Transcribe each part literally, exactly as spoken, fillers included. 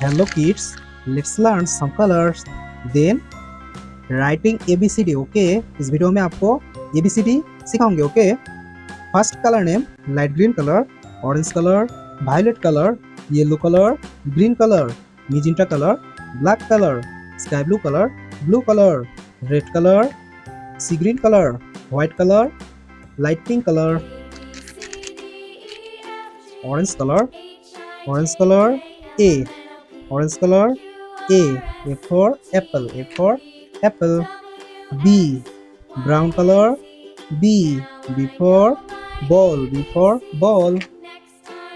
Hello kids, let's learn some colors, then writing A B C D. Okay, इस video में आपको A B C D सिखाऊंगे. Okay, first color name light green color, orange color, violet color, yellow color, green color, magenta color, black color, sky blue color, blue color, red color, sea green color, white color, light pink color, orange color, orange color, A, orange color, A, A for apple, A for apple, B, brown color, B, B for ball, B for ball,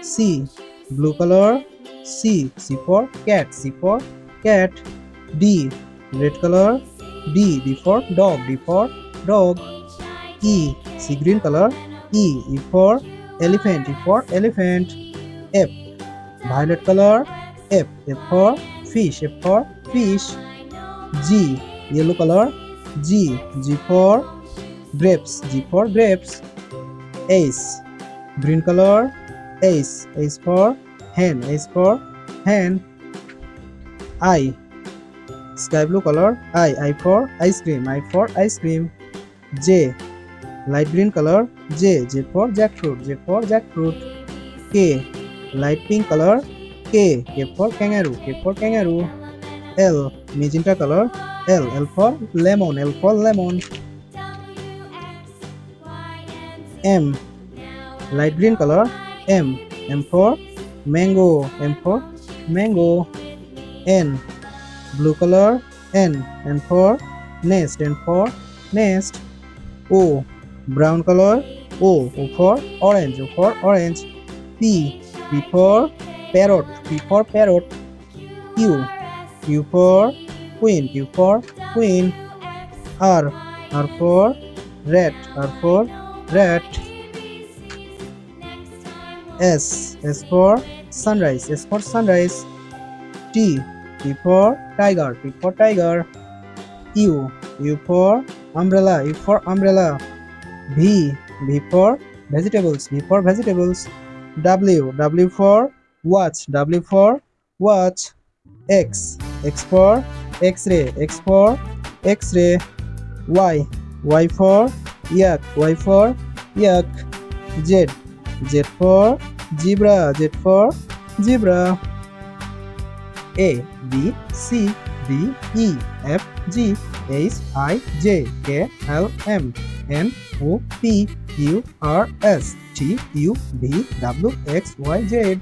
C, blue color, C, C for cat, C for cat, D, red color, D, D for dog, D for dog, E, sea green color, E, E for elephant, E for elephant, F, violet color, F, F for fish, F for fish, G, yellow color, G, G for grapes, G for grapes, H, green color, H, H for hen, H for hen, I, sky blue color, I, I for ice cream, I for ice cream, J, light green color, J, J for jackfruit, J for jackfruit, K, light pink color, K, K for kangaroo, K for kangaroo, L, magenta color, L, L for lemon, L for lemon, M, light green color, M, M for mango, M for mango, N, blue color, N, N for nest, N for nest, O, brown color, O, O for orange, O for orange, P, P for parrot, P for parrot, Q, Q for queen, Q for queen, R, R for rat, R for rat, S, S for sunrise, S for sunrise, T, T for tiger, T for tiger, U, U for umbrella, U for umbrella, V, V for vegetables, V for vegetables, W, W for watch, W for watch, X, X for X-ray, X for X-ray, Y, Y for yak, Y for yak, Z, Z for zebra, Z for zebra, A, B, C, D, E, F, G, H, I, J, K, L, M, N, O, P, Q, R, S, T, U, V, W, X, Y, Z.